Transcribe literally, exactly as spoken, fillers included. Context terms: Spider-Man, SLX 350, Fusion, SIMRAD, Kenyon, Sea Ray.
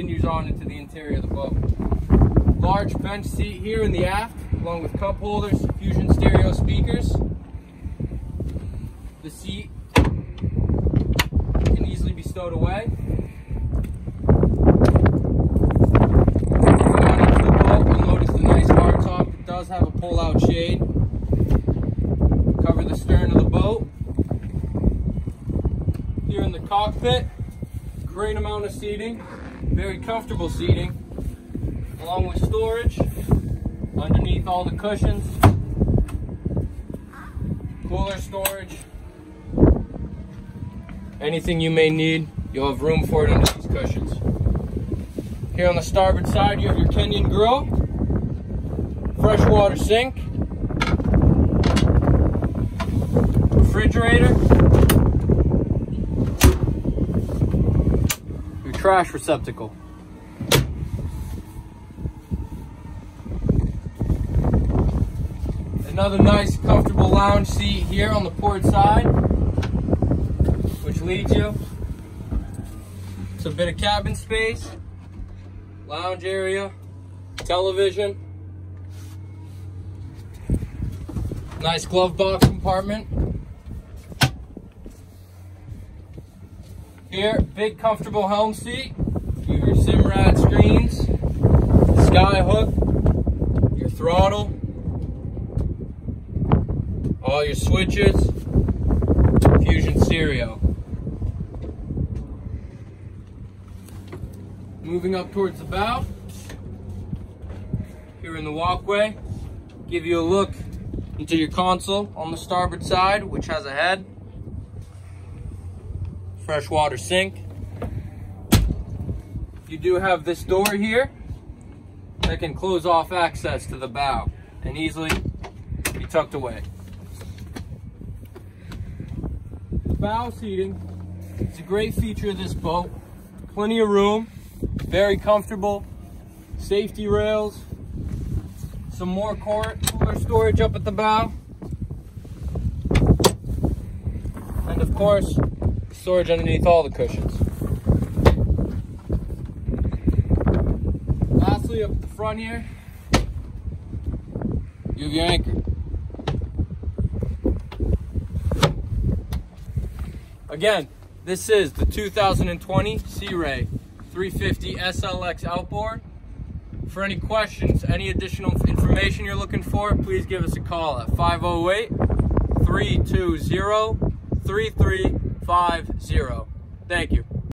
continues on into the interior of the boat. Large bench seat here in the aft, along with cup holders, Fusion stereo speakers. The seat can easily be stowed away. Going on into the boat, you'll notice the nice hard top. It does have a pull-out shade. Cover the stern of the boat. Here in the cockpit, great amount of seating, very comfortable seating, along with storage underneath all the cushions, cooler storage. Anything you may need, you'll have room for it under these cushions. Here on the starboard side, you have your Kenyon grill, freshwater sink, refrigerator, your trash receptacle. Another nice, comfortable lounge seat here on the port side, which leads you to a bit of cabin space, lounge area, television, nice glove box compartment. Here, big comfortable helm seat, your SIMRAD screens, sky hook, your throttle, all your switches, Fusion stereo. Moving up towards the bow, here in the walkway, give you a look into your console on the starboard side, which has a head. Freshwater sink. You do have this door here that can close off access to the bow and easily be tucked away. Bow seating is a great feature of this boat. Plenty of room, very comfortable, safety rails, some more cooler storage up at the bow, and of course, storage underneath all the cushions. Lastly, up at the front here, you have your anchor. Again, this is the two thousand twenty Sea Ray three fifty S L X outboard. For any questions, any additional information you're looking for, please give us a call at five oh eight, three two zero, three three five zero. Thank you.